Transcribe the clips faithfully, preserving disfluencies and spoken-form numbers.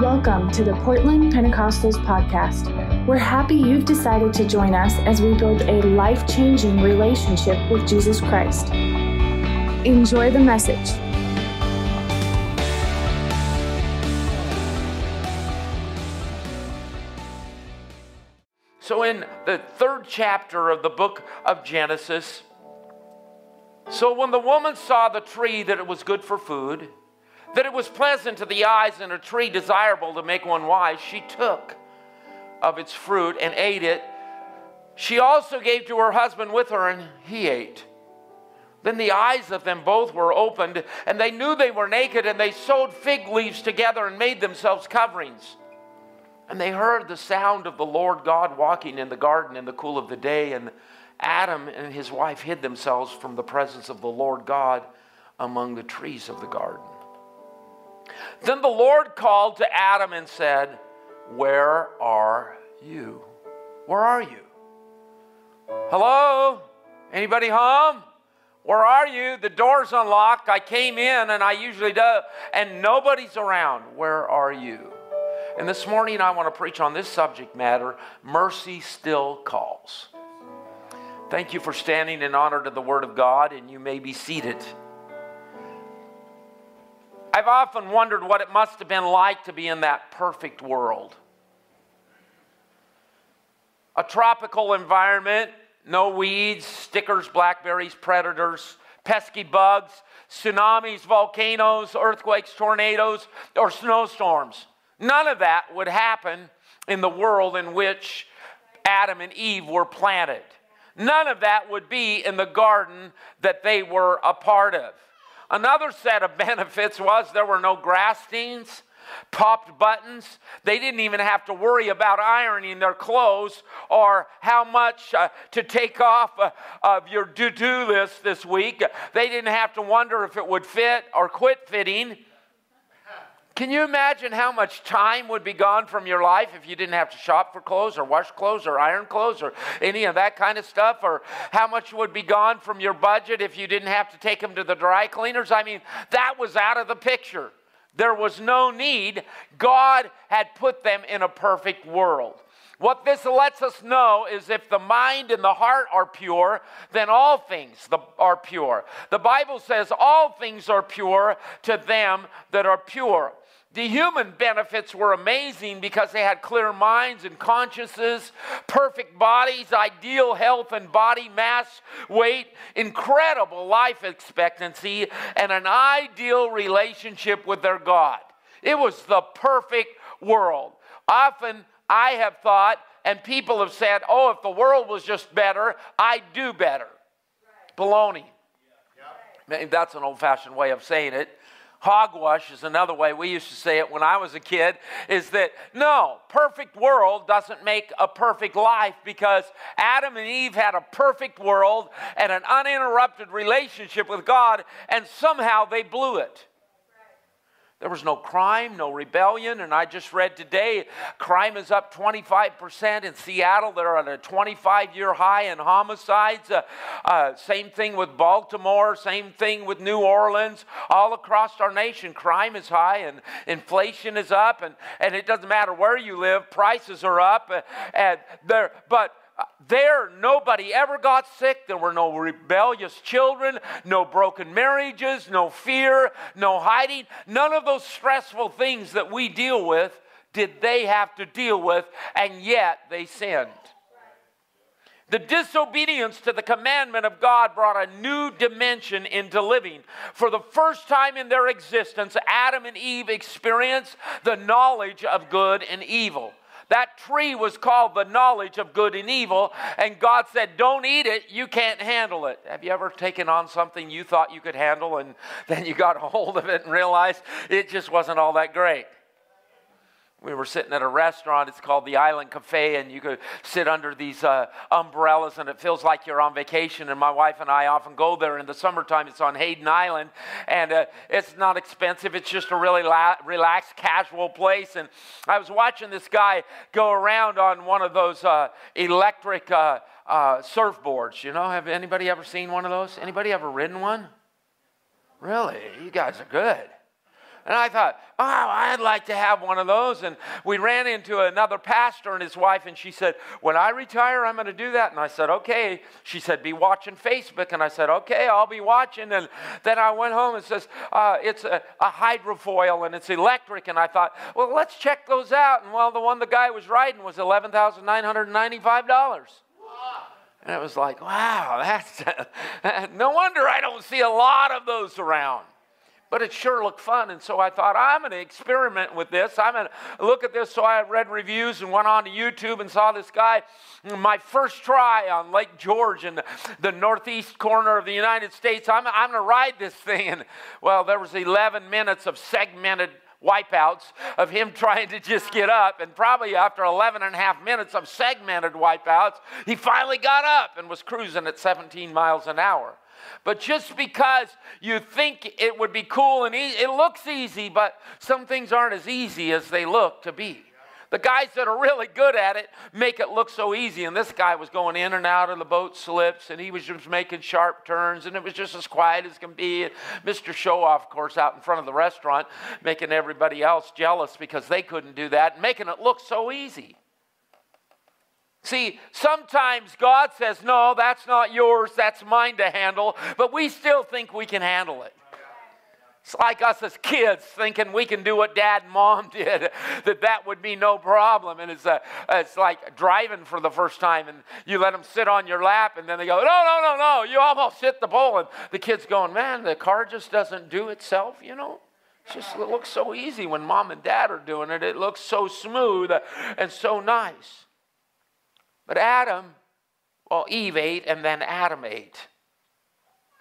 Welcome to the Portland Pentecostals podcast. We're happy you've decided to join us as we build a life-changing relationship with Jesus Christ. Enjoy the message. So in the third chapter of the book of Genesis, so when the woman saw the tree that it was good for food, that it was pleasant to the eyes and a tree desirable to make one wise, she took of its fruit and ate it. She also gave to her husband with her, and he ate. Then the eyes of them both were opened, and they knew they were naked, and they sewed fig leaves together and made themselves coverings. And they heard the sound of the Lord God walking in the garden in the cool of the day, and Adam and his wife hid themselves from the presence of the Lord God among the trees of the garden. Then the Lord called to Adam and said, "Where are you? Where are you? Hello? Anybody home? Where are you? The door's unlocked. I came in and I usually do, and nobody's around. Where are you?" And this morning I want to preach on this subject matter: mercy still calls. Thank you for standing in honor to the Word of God, and you may be seated. I've often wondered what it must have been like to be in that perfect world. A tropical environment, no weeds, stickers, blackberries, predators, pesky bugs, tsunamis, volcanoes, earthquakes, tornadoes, or snowstorms. None of that would happen in the world in which Adam and Eve were planted. None of that would be in the garden that they were a part of. Another set of benefits was there were no grass stains, popped buttons. They didn't even have to worry about ironing their clothes or how much uh, to take off uh, of your to-do list this week. They didn't have to wonder if it would fit or quit fitting. Can you imagine how much time would be gone from your life if you didn't have to shop for clothes or wash clothes or iron clothes or any of that kind of stuff? Or how much would be gone from your budget if you didn't have to take them to the dry cleaners? I mean, that was out of the picture. There was no need. God had put them in a perfect world. What this lets us know is if the mind and the heart are pure, then all things are pure. The Bible says all things are pure to them that are pure. The human benefits were amazing because they had clear minds and consciences, perfect bodies, ideal health and body mass, weight, incredible life expectancy, and an ideal relationship with their God. It was the perfect world. Often I have thought, and people have said, "Oh, if the world was just better, I'd do better." Right. Baloney. Yeah. Yeah. That's an old-fashioned way of saying it. Hogwash is another way we used to say it when I was a kid, is that no, perfect world doesn't make a perfect life, because Adam and Eve had a perfect world and an uninterrupted relationship with God, and somehow they blew it. There was no crime, no rebellion, and I just read today, crime is up twenty-five percent in Seattle. They're at a twenty-five-year high in homicides. Uh, uh, same thing with Baltimore, same thing with New Orleans. All across our nation, crime is high, and inflation is up, and, and it doesn't matter where you live, prices are up. Uh, and there, but there, nobody ever got sick. There were no rebellious children, no broken marriages, no fear, no hiding. None of those stressful things that we deal with did they have to deal with, and yet they sinned. The disobedience to the commandment of God brought a new dimension into living. For the first time in their existence, Adam and Eve experienced the knowledge of good and evil. That tree was called the knowledge of good and evil, and God said, "Don't eat it, you can't handle it." Have you ever taken on something you thought you could handle, and then you got a hold of it and realized it just wasn't all that great? We were sitting at a restaurant, it's called the Island Cafe, and you could sit under these uh, umbrellas, and it feels like you're on vacation, and my wife and I often go there in the summertime. It's on Hayden Island, and uh, it's not expensive. It's just a really la relaxed, casual place, and I was watching this guy go around on one of those uh, electric uh, uh, surfboards, you know. Have anybody ever seen one of those? Anybody ever ridden one? Really? You guys are good. And I thought, oh, I'd like to have one of those. And we ran into another pastor and his wife, and she said, when I retire, I'm going to do that. And I said, okay. She said, be watching Facebook. And I said, okay, I'll be watching. And then I went home and says, uh, it's a, a hydrofoil, and it's electric. And I thought, well, let's check those out. And, well, the one the guy was riding was eleven thousand nine hundred ninety-five dollars. And it was like, wow, that's, no wonder I don't see a lot of those around. But it sure looked fun, and so I thought, I'm going to experiment with this. I'm going to look at this, so I read reviews and went on to YouTube and saw this guy, my first try on Lake George in the, the northeast corner of the United States. I'm, I'm going to ride this thing, and, well, there was eleven minutes of segmented wipeouts of him trying to just get up, and probably after eleven and a half minutes of segmented wipeouts, he finally got up and was cruising at seventeen miles an hour. But just because you think it would be cool and easy, it looks easy, but some things aren't as easy as they look to be. The guys that are really good at it make it look so easy. And this guy was going in and out of the boat slips, and he was just making sharp turns, and it was just as quiet as can be. And Mister Showoff, of course, out in front of the restaurant, making everybody else jealous because they couldn't do that, making it look so easy. See, sometimes God says, no, that's not yours, that's mine to handle, but we still think we can handle it. It's like us as kids thinking we can do what Dad and Mom did, that that would be no problem. And it's, a, it's like driving for the first time, and you let them sit on your lap, and then they go, no, no, no, no, you almost hit the pole. And the kid's going, man, the car just doesn't do itself, you know. It just looks so easy when Mom and Dad are doing it. It looks so smooth and so nice. But Adam, well, Eve ate, and then Adam ate.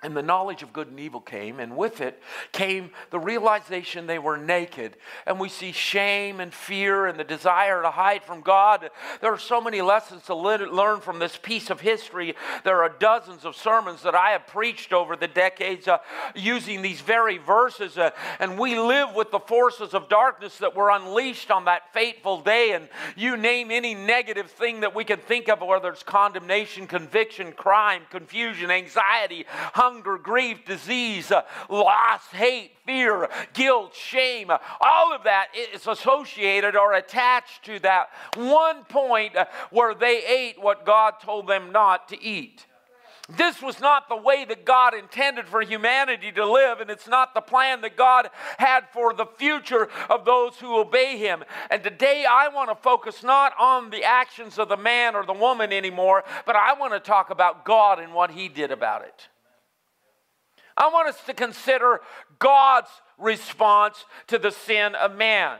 And the knowledge of good and evil came, and with it came the realization they were naked. And we see shame and fear and the desire to hide from God. There are so many lessons to learn from this piece of history. There are dozens of sermons that I have preached over the decades uh, using these very verses. Uh, and we live with the forces of darkness that were unleashed on that fateful day. And you name any negative thing that we can think of, whether it's condemnation, conviction, crime, confusion, anxiety, hunger, Hunger, grief, disease, uh, loss, hate, fear, guilt, shame, uh, all of that is associated or attached to that one point uh, where they ate what God told them not to eat. This was not the way that God intended for humanity to live, and it's not the plan that God had for the future of those who obey Him. And today I want to focus not on the actions of the man or the woman anymore, but I want to talk about God and what He did about it. I want us to consider God's response to the sin of man.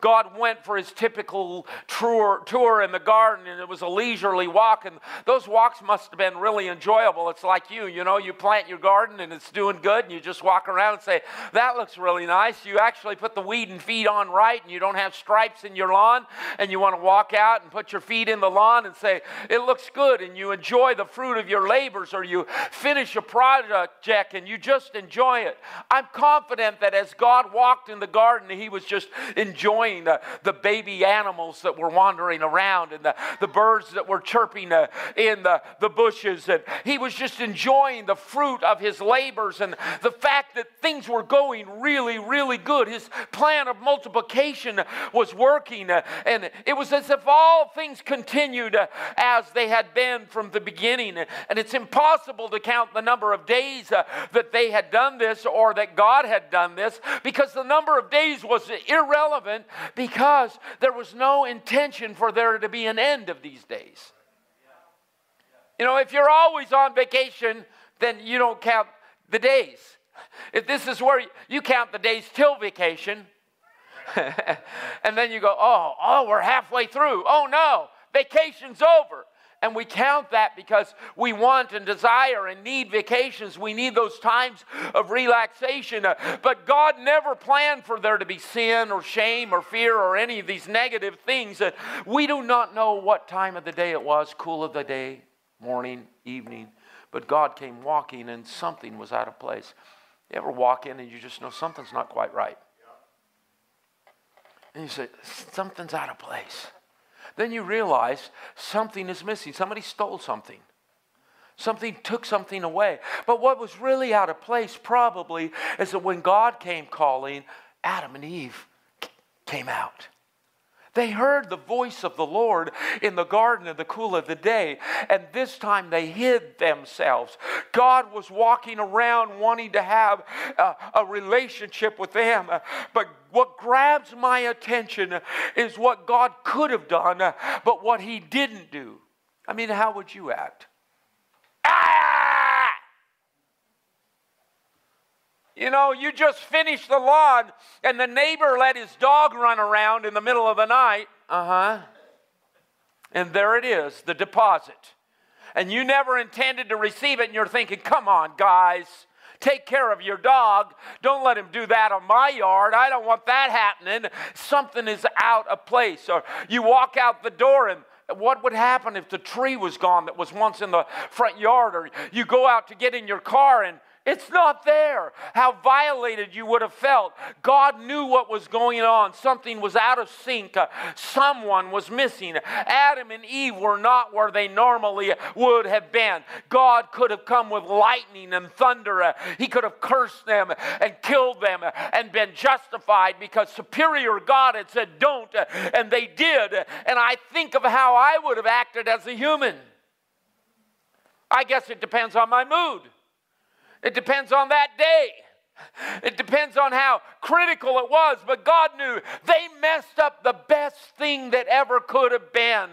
God went for His typical tour, tour in the garden, and it was a leisurely walk, and those walks must have been really enjoyable. It's like you, you know, you plant your garden, and it's doing good, and you just walk around and say, that looks really nice. You actually put the weed and feed on right, and you don't have stripes in your lawn, and you want to walk out and put your feet in the lawn and say, it looks good, and you enjoy the fruit of your labors, or you finish a project, and you just enjoy it. I'm confident that as God walked in the garden, He was just enjoying The, the baby animals that were wandering around, and the, the birds that were chirping uh, in the, the bushes. And He was just enjoying the fruit of His labors, and the fact that things were going really, really good. His plan of multiplication was working, uh, and it was as if all things continued uh, as they had been from the beginning. And it's impossible to count the number of days uh, that they had done this, or that God had done this, because the number of days was irrelevant. Because there was no intention for there to be an end of these days. You know, if you're always on vacation, then you don't count the days. If this is where you, you count the days till vacation, and then you go, oh, oh, we're halfway through. Oh, no, vacation's over. And we count that because we want and desire and need vacations. We need those times of relaxation. But God never planned for there to be sin or shame or fear or any of these negative things. We do not know what time of the day it was, cool of the day, morning, evening. But God came walking, and something was out of place. You ever walk in and you just know something's not quite right? And you say, something's out of place. Then you realize something is missing. Somebody stole something. Something took something away. But what was really out of place probably is that when God came calling, Adam and Eve came out. They heard the voice of the Lord in the garden in the cool of the day, and this time they hid themselves. God was walking around wanting to have a, a relationship with them, but what grabs my attention is what God could have done, but what he didn't do. I mean, how would you act? Ah! You know, you just finished the lawn and the neighbor let his dog run around in the middle of the night. Uh-huh. And there it is, the deposit. And you never intended to receive it, and you're thinking, come on, guys. Take care of your dog. Don't let him do that on my yard. I don't want that happening. Something is out of place. Or you walk out the door, and what would happen if the tree was gone that was once in the front yard? Or you go out to get in your car, and it's not there. How violated you would have felt. God knew what was going on. Something was out of sync. Someone was missing. Adam and Eve were not where they normally would have been. God could have come with lightning and thunder. He could have cursed them and killed them and been justified because superior God had said don't, and they did. And I think of how I would have acted as a human. I guess it depends on my mood. It depends on that day. It depends on how critical it was, but God knew they messed up the best thing that ever could have been.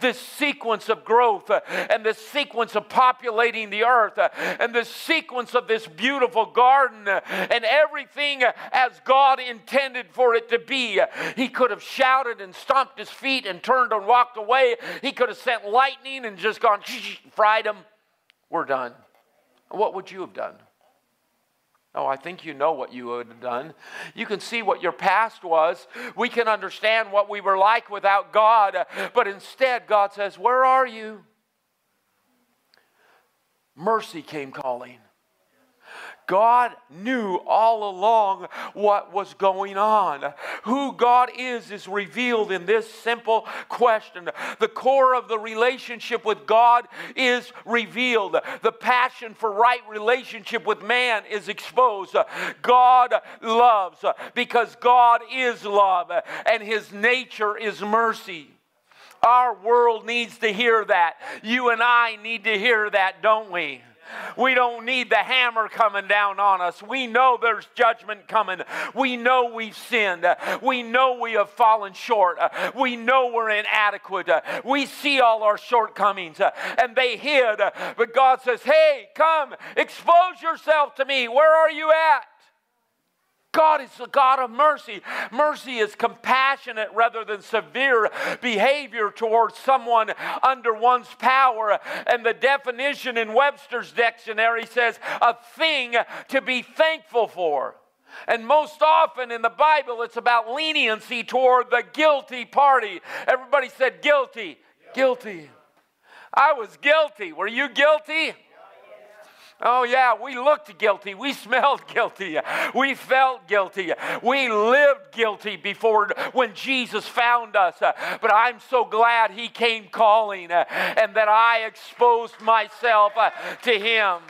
This sequence of growth and this sequence of populating the earth and this sequence of this beautiful garden and everything as God intended for it to be. He could have shouted and stomped his feet and turned and walked away. He could have sent lightning and just gone, fried them. We're done. What would you have done? Oh, I think you know what you would have done. You can see what your past was. We can understand what we were like without God. But instead, God says, where are you? Mercy came calling. God knew all along what was going on. Who God is is revealed in this simple question. The core of the relationship with God is revealed. The passion for right relationship with man is exposed. God loves because God is love, and his nature is mercy. Our world needs to hear that. You and I need to hear that, don't we? We don't need the hammer coming down on us. We know there's judgment coming. We know we've sinned. We know we have fallen short. We know we're inadequate. We see all our shortcomings, and they hid. But God says, hey, come, expose yourself to me. Where are you at? God is the God of mercy. Mercy is compassionate rather than severe behavior towards someone under one's power. And the definition in Webster's dictionary says a thing to be thankful for. And most often in the Bible, it's about leniency toward the guilty party. Everybody said guilty. Guilty. I was guilty. Were you guilty? Oh yeah, we looked guilty, we smelled guilty, we felt guilty, we lived guilty before when Jesus found us. But I'm so glad he came calling and that I exposed myself to him.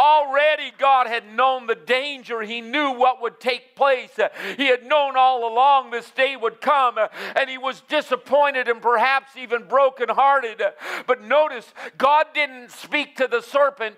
Already God had known the danger. He knew what would take place. He had known all along this day would come, and he was disappointed and perhaps even brokenhearted. But notice, God didn't speak to the serpent.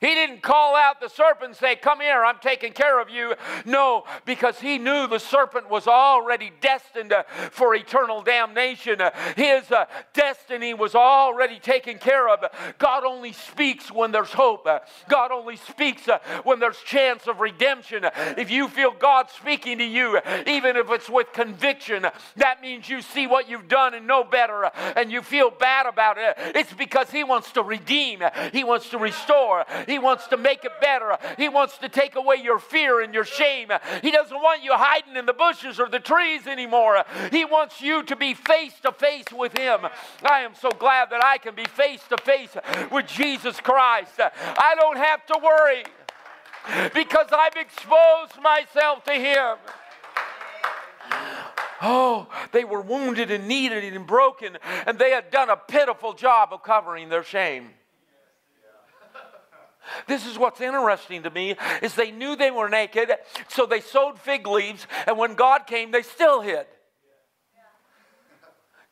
He didn't call out the serpent and say, come here, I'm taking care of you. No, because he knew the serpent was already destined for eternal damnation. His destiny was already taken care of. God only speaks when there's hope. God only speaks when there's chance of redemption. If you feel God speaking to you, even if it's with conviction, that means you see what you've done and know better, and you feel bad about it. It's because he wants to redeem. He wants to restore. He wants to make it better. He wants to take away your fear and your shame. He doesn't want you hiding in the bushes or the trees anymore. He wants you to be face to face with him. I am so glad that I can be face to face with Jesus Christ. I don't have to worry because I've exposed myself to him. Oh, they were wounded and needed and broken, and they had done a pitiful job of covering their shame. This is what's interesting to me, is they knew they were naked, so they sewed fig leaves, and when God came, they still hid.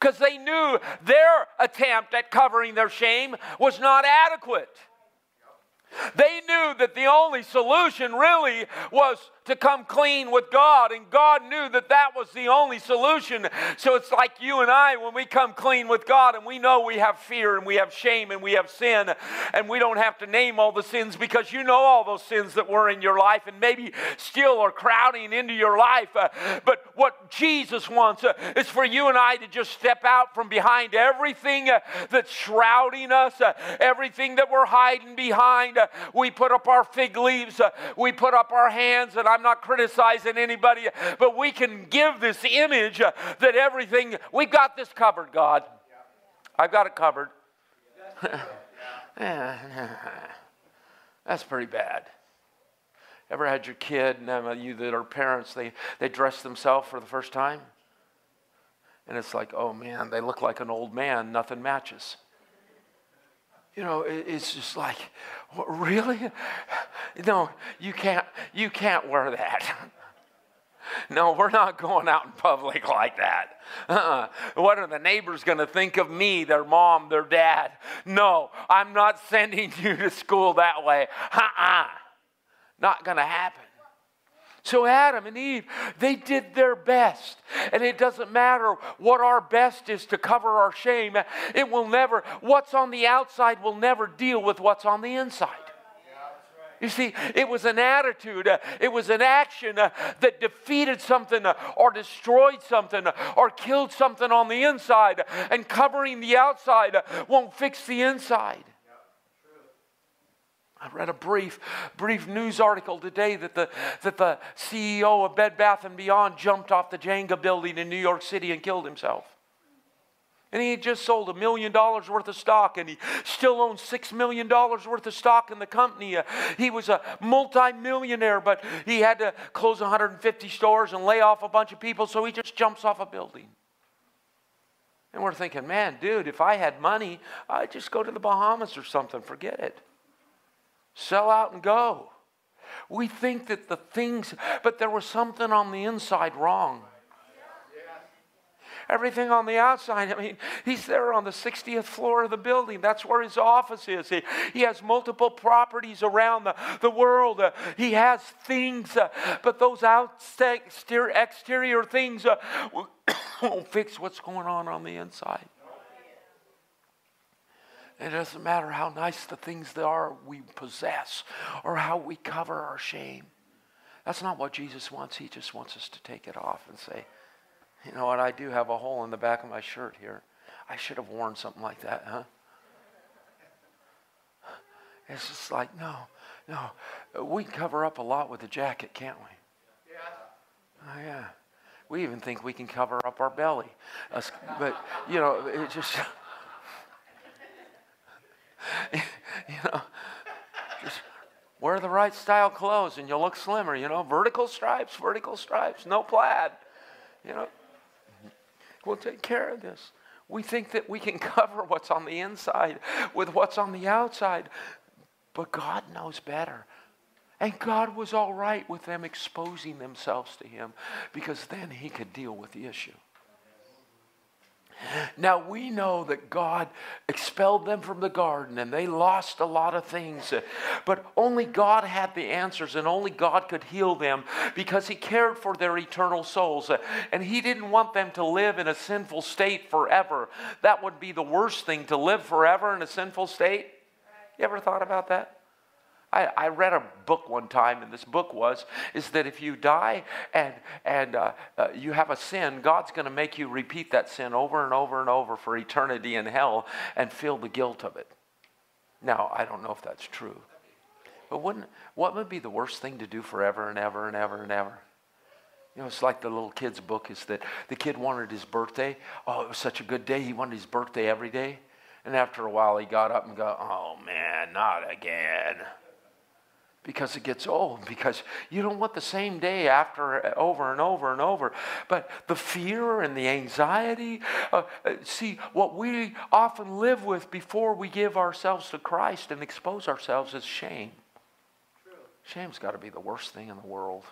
Because they knew their attempt at covering their shame was not adequate. They knew that the only solution really was to come clean with God, and God knew that that was the only solution. So it's like you and I, when we come clean with God and we know we have fear and we have shame and we have sin, and we don't have to name all the sins, because you know all those sins that were in your life and maybe still are crowding into your life. Uh, but what Jesus wants uh, is for you and I to just step out from behind everything uh, that's shrouding us, uh, everything that we're hiding behind. Uh, we put up our fig leaves, uh, we put up our hands, and I I'm not criticizing anybody, but we can give this image uh, that everything, we've got this covered, God. I've got it covered. That's pretty bad. Ever had your kid, and you that are parents, they, they dress themselves for the first time? And it's like, oh man, they look like an old man, nothing matches. You know, it's just like, really? No, you can't, you can't wear that. No, we're not going out in public like that. Uh-uh. What are the neighbors going to think of me, their mom, their dad? No, I'm not sending you to school that way. Uh-uh. Not going to happen. So Adam and Eve, they did their best. And it doesn't matter what our best is to cover our shame. It will never, what's on the outside will never deal with what's on the inside. You see, it was an attitude, uh, it was an action uh, that defeated something uh, or destroyed something uh, or killed something on the inside. And covering the outside uh, won't fix the inside. I read a brief, brief news article today that the, that the C E O of Bed Bath and Beyond jumped off the Jenga building in New York City and killed himself. And he had just sold a million dollars worth of stock, and he still owns six million dollars worth of stock in the company. Uh, he was a multi-millionaire, but he had to close one hundred fifty stores and lay off a bunch of people, so he just jumps off a building. And we're thinking, man, dude, if I had money, I'd just go to the Bahamas or something. Forget it. Sell out and go. We think that the things, but there was something on the inside wrong. Everything on the outside, I mean, he's there on the sixtieth floor of the building. That's where his office is. He, he has multiple properties around the, the world. Uh, he has things, uh, but those exterior, exterior things uh, won't fix what's going on on the inside. It doesn't matter how nice the things they are we possess or how we cover our shame. That's not what Jesus wants. He just wants us to take it off and say, you know what, I do have a hole in the back of my shirt here. I should have worn something like that, huh? It's just like, no, no. We can cover up a lot with a jacket, can't we? Yeah. Oh, yeah. We even think we can cover up our belly. Us, but, you know, it just... you know, just wear the right style clothes and you'll look slimmer, you know. Vertical stripes, vertical stripes, no plaid. You know, we'll take care of this. We think that we can cover what's on the inside with what's on the outside. But God knows better. And God was all right with them exposing themselves to Him, because then He could deal with the issue. Now, we know that God expelled them from the garden and they lost a lot of things, but only God had the answers and only God could heal them, because He cared for their eternal souls, and He didn't want them to live in a sinful state forever. That would be the worst thing, to live forever in a sinful state. You ever thought about that? I, I read a book one time, and this book was, is that if you die and, and uh, uh, you have a sin, God's going to make you repeat that sin over and over and over for eternity in hell and feel the guilt of it. Now, I don't know if that's true, but wouldn't, what would be the worst thing to do forever and ever and ever and ever? You know, it's like the little kid's book, is that the kid wanted his birthday. Oh, it was such a good day. He wanted his birthday every day. And after a while, he got up and go, oh, man, not again. because it gets old, because you don't want the same day after over and over and over. But the fear and the anxiety, uh, see, what we often live with before we give ourselves to Christ and expose ourselves is shame. True. Shame's got to be the worst thing in the world.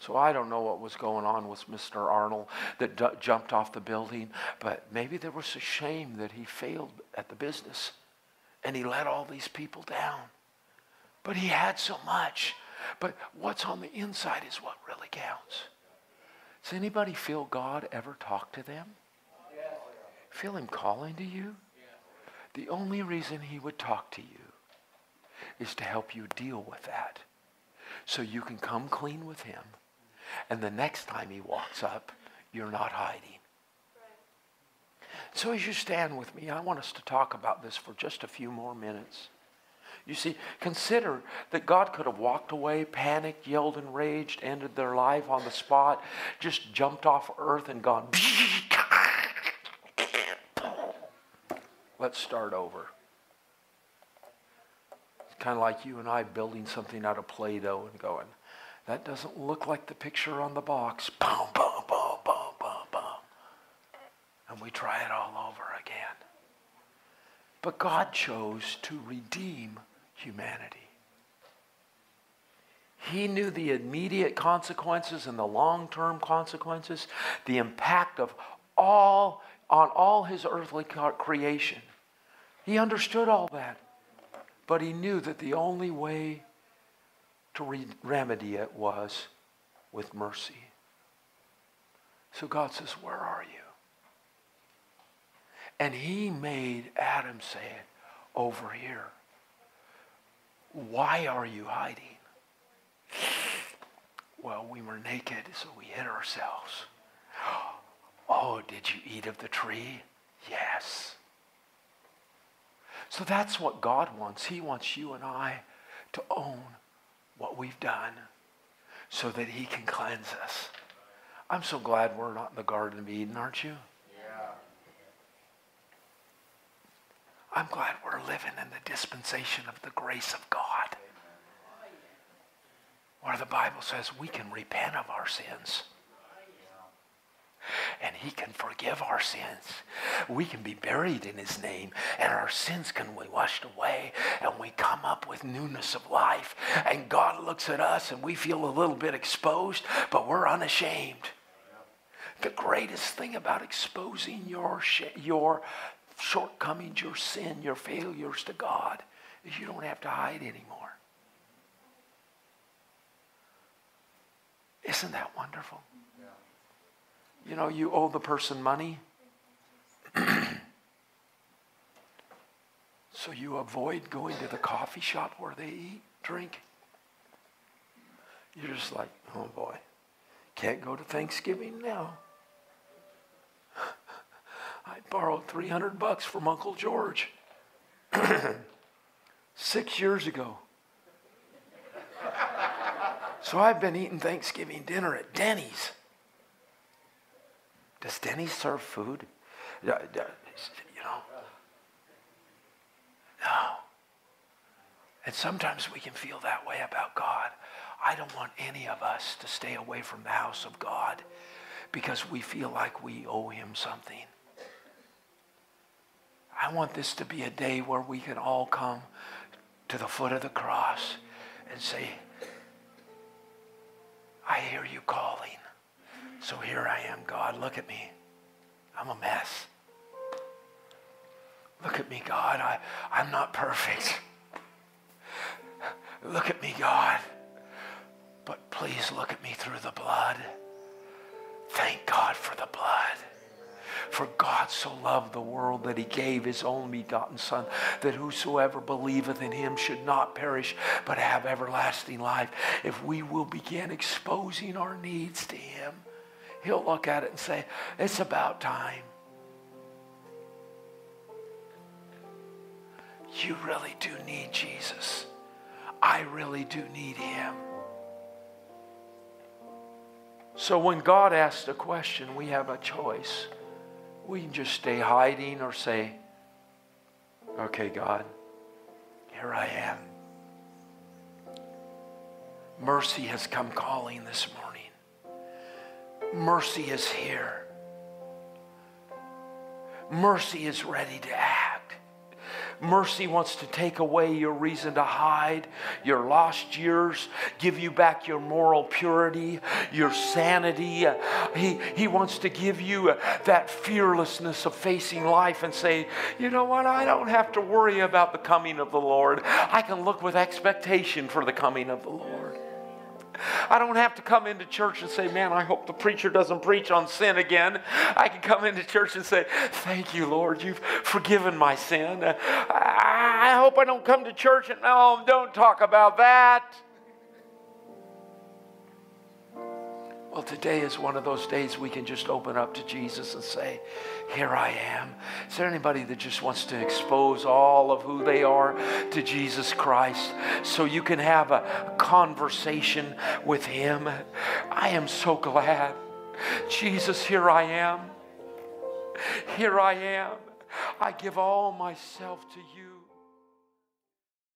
So I don't know what was going on with Mister Arnold that d jumped off the building, but maybe there was a shame that he failed at the business and he let all these people down. But he had so much. But what's on the inside is what really counts. Does anybody feel God ever talk to them? Yes. Feel Him calling to you? Yes. The only reason He would talk to you is to help you deal with that, so you can come clean with Him. And the next time He walks up, you're not hiding. Right. So as you stand with me, I want us to talk about this for just a few more minutes. You see, consider that God could have walked away, panicked, yelled, and raged, ended their life on the spot, just jumped off earth and gone. Let's start over. It's kind of like you and I building something out of Play-Doh and going, that doesn't look like the picture on the box. Boom, boom, boom, boom, boom, boom. And we try it all over again. But God chose to redeem humanity. He knew the immediate consequences and the long-term consequences, the impact of all on all His earthly creation. He understood all that, but He knew that the only way to re remedy it was with mercy. So God says, "Where are you?" And He made Adam say it, "Over here. Why are you hiding?" "Well, we were naked, so we hid ourselves." "Oh, did you eat of the tree?" "Yes." So that's what God wants. He wants you and I to own what we've done so that He can cleanse us. I'm so glad we're not in the Garden of Eden, aren't you? I'm glad we're living in the dispensation of the grace of God, where the Bible says we can repent of our sins and He can forgive our sins. We can be buried in His name and our sins can be washed away and we come up with newness of life. And God looks at us and we feel a little bit exposed, but we're unashamed. The greatest thing about exposing your sh your shortcomings, your sin, your failures to God, is you don't have to hide anymore. Isn't that wonderful? Yeah. You know, you owe the person money, so you avoid going to the coffee shop where they eat, drink. You're just like, "Oh boy, can't go to Thanksgiving now. I borrowed three hundred bucks from Uncle George six years ago. So I've been eating Thanksgiving dinner at Denny's." Does Denny's serve food? You know? No. And sometimes we can feel that way about God. I don't want any of us to stay away from the house of God because we feel like we owe Him something. I want this to be a day where we can all come to the foot of the cross and say, "I hear you calling. So here I am, God. Look at me. I'm a mess. Look at me, God. I, I'm not perfect. Look at me, God. But please look at me through the blood." Thank God for the blood. For God so loved the world that He gave His only begotten Son, that whosoever believeth in Him should not perish, but have everlasting life. If we will begin exposing our needs to Him, He'll look at it and say, "It's about time. You really do need Jesus. I really do need Him." So when God asks the question, we have a choice. We can just stay hiding or say, "Okay, God, here I am. Mercy has come calling this morning. Mercy is here. Mercy is ready to act. Mercy wants to take away your reason to hide, your lost years, give you back your moral purity, your sanity. He, he wants to give you that fearlessness of facing life and say, you know what, I don't have to worry about the coming of the Lord. I can look with expectation for the coming of the Lord. I don't have to come into church and say, man, I hope the preacher doesn't preach on sin again. I can come into church and say, thank you, Lord, you've forgiven my sin. I hope I don't come to church and, oh, don't talk about that. Well, today is one of those days we can just open up to Jesus and say, here I am. Is there anybody that just wants to expose all of who they are to Jesus Christ so you can have a conversation with Him? I am so glad. Jesus, here I am. Here I am. I give all myself to you.